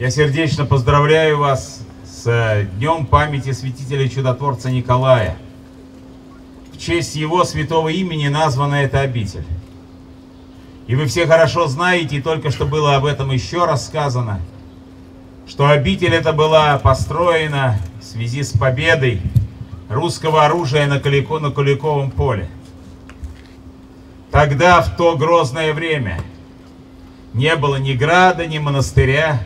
Я сердечно поздравляю вас с Днем памяти святителя Чудотворца Николая. В честь его святого имени названа эта обитель. И вы все хорошо знаете, и только что было об этом еще раз сказано, что обитель эта была построена в связи с победой русского оружия на Куликовом поле. Тогда, в то грозное время, не было ни града, ни монастыря.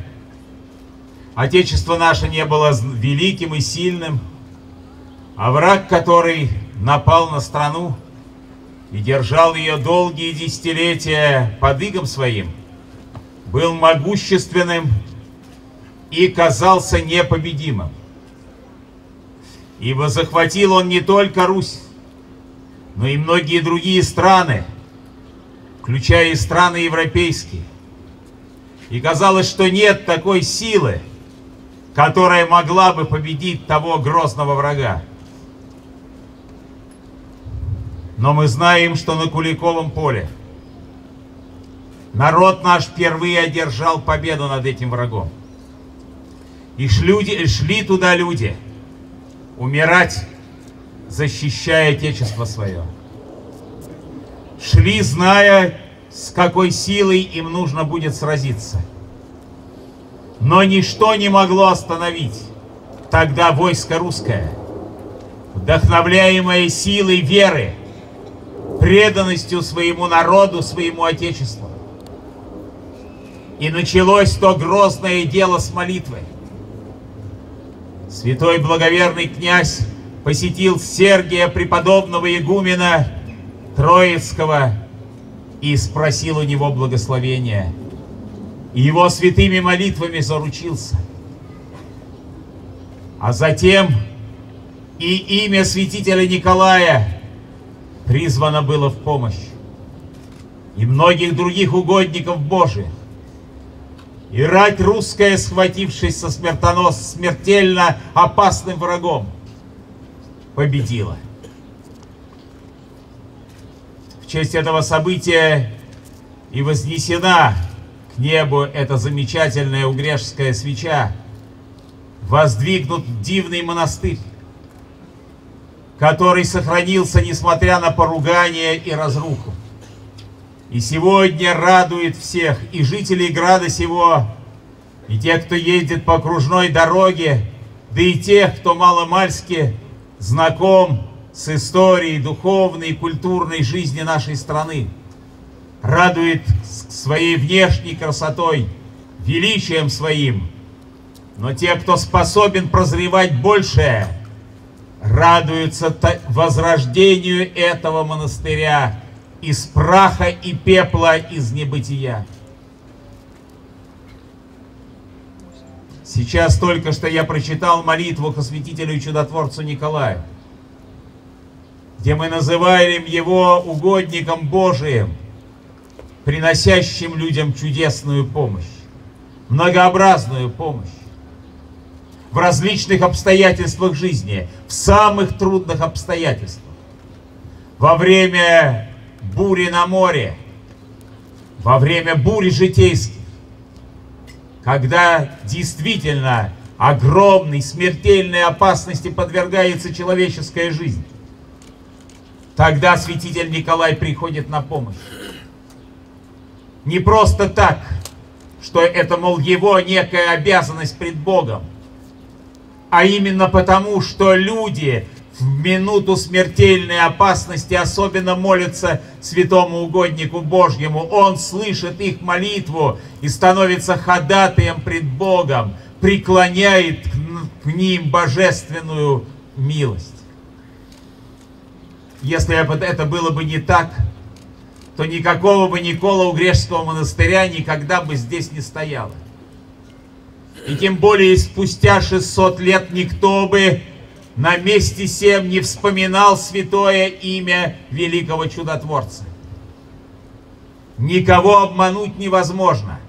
Отечество наше не было великим и сильным. А враг, который напал на страну и держал ее долгие десятилетия под игом своим, был могущественным и казался непобедимым. Ибо захватил он не только Русь, но и многие другие страны, включая и страны европейские. И казалось, что нет такой силы, которая могла бы победить того грозного врага. Но мы знаем, что на Куликовом поле народ наш впервые одержал победу над этим врагом. И шли туда люди умирать, защищая Отечество свое. Шли, зная, с какой силой им нужно будет сразиться. Но ничто не могло остановить тогда войско русское, вдохновляемое силой веры, преданностью своему народу, своему Отечеству. И началось то грозное дело с молитвы. Святой благоверный князь посетил Сергия, преподобного игумена Троицкого, и спросил у него благословения. И его святыми молитвами заручился. А затем и имя святителя Николая призвано было в помощь. И многих других угодников Божьих. И рать русская, схватившись со смертельно опасным врагом, победила. В честь этого события и вознесена к небу эта замечательная угрешская свеча, воздвигнут дивный монастырь, который сохранился, несмотря на поругание и разруху. И сегодня радует всех, и жителей града сего, и тех, кто ездит по окружной дороге, да и тех, кто маломальски знаком с историей духовной и культурной жизни нашей страны. Радует своей внешней красотой, величием своим. Но те, кто способен прозревать большее, радуются возрождению этого монастыря из праха и пепла, из небытия. Сейчас только что я прочитал молитву ко святителю и чудотворцу Николаю, где мы называем его угодником Божиим, приносящим людям чудесную помощь, многообразную помощь в различных обстоятельствах жизни, в самых трудных обстоятельствах. Во время бури на море, во время бури житейских, когда действительно огромной смертельной опасности подвергается человеческая жизнь, тогда святитель Николай приходит на помощь. Не просто так, что это, мол, его некая обязанность пред Богом, а именно потому, что люди в минуту смертельной опасности особенно молятся святому угоднику Божьему. Он слышит их молитву и становится ходатаем пред Богом, преклоняет к ним божественную милость. Если это было бы не так, то никакого бы Николо-Угрешского монастыря никогда бы здесь не стояло. И тем более спустя 600 лет никто бы на месте сем не вспоминал святое имя великого чудотворца. Никого обмануть невозможно,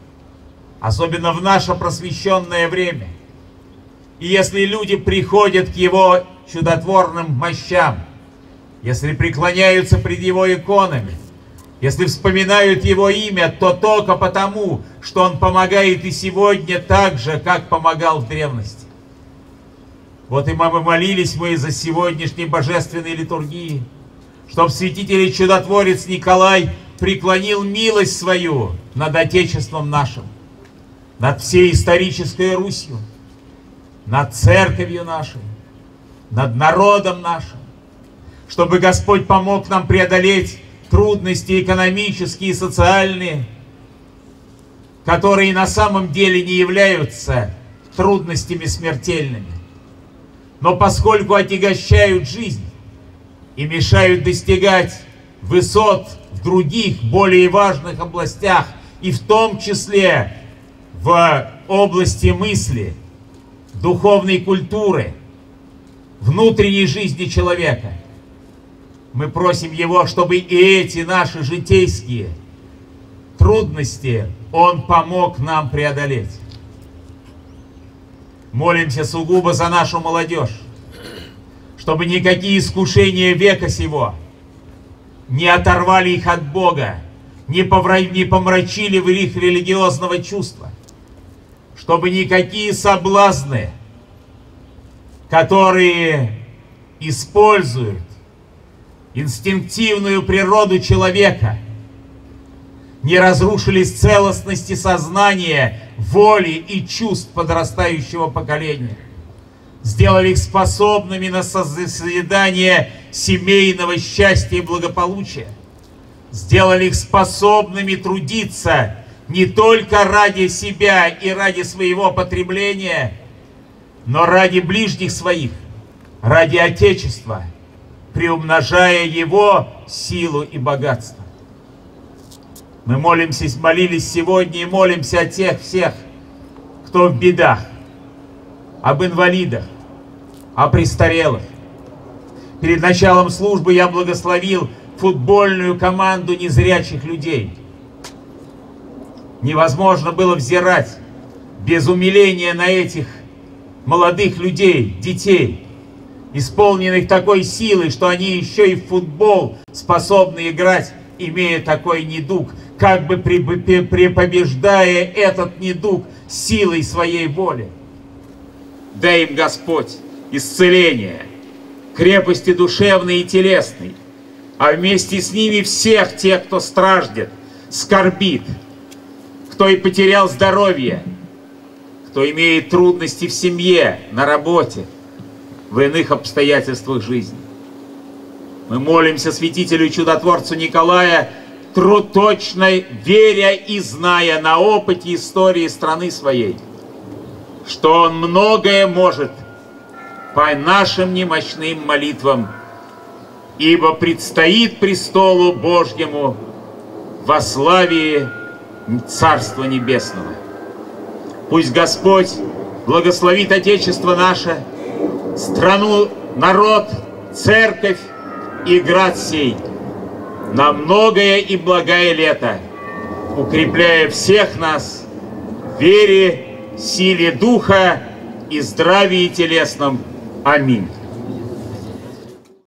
особенно в наше просвещенное время. И если люди приходят к его чудотворным мощам, если преклоняются пред его иконами, Если вспоминают его имя, то только потому, что он помогает и сегодня так же, как помогал в древности. Вот и мы молились мы за сегодняшней божественной литургии, чтоб святитель и чудотворец Николай преклонил милость свою над Отечеством нашим, над всей исторической Русью, над Церковью нашей, над народом нашим, чтобы Господь помог нам преодолеть трудности экономические и социальные, которые на самом деле не являются трудностями смертельными, но поскольку отягощают жизнь и мешают достигать высот в других, более важных областях, и в том числе в области мысли, духовной культуры, внутренней жизни человека. Мы просим Его, чтобы и эти наши житейские трудности Он помог нам преодолеть. Молимся сугубо за нашу молодежь, чтобы никакие искушения века сего не оторвали их от Бога, не помрачили в их религиозного чувства, чтобы никакие соблазны, которые используют инстинктивную природу человека, не разрушились целостности сознания, воли и чувств подрастающего поколения, сделали их способными на созидание семейного счастья и благополучия, сделали их способными трудиться не только ради себя и ради своего потребления, но ради ближних своих, ради Отечества, приумножая его силу и богатство. Мы молимся, молились сегодня и молимся о тех всех, кто в бедах, об инвалидах, о престарелых. Перед началом службы я благословил футбольную команду незрячих людей. Невозможно было взирать без умиления на этих молодых людей, детей, исполненных такой силой, что они еще и в футбол способны играть, имея такой недуг, как бы побеждая этот недуг силой своей воли. Дай им, Господь, исцеление, крепости душевной и телесной, а вместе с ними всех тех, кто страждет, скорбит, кто и потерял здоровье, кто имеет трудности в семье, на работе, в иных обстоятельствах жизни. Мы молимся святителю и чудотворцу Николая, точно веря и зная на опыте истории страны своей, что он многое может по нашим немощным молитвам, ибо предстоит престолу Божьему во славе Царства Небесного. Пусть Господь благословит Отечество наше, страну, народ, церковь и град сей на многое и благое лето, укрепляя всех нас в вере, силе духа и здравии телесном. Аминь.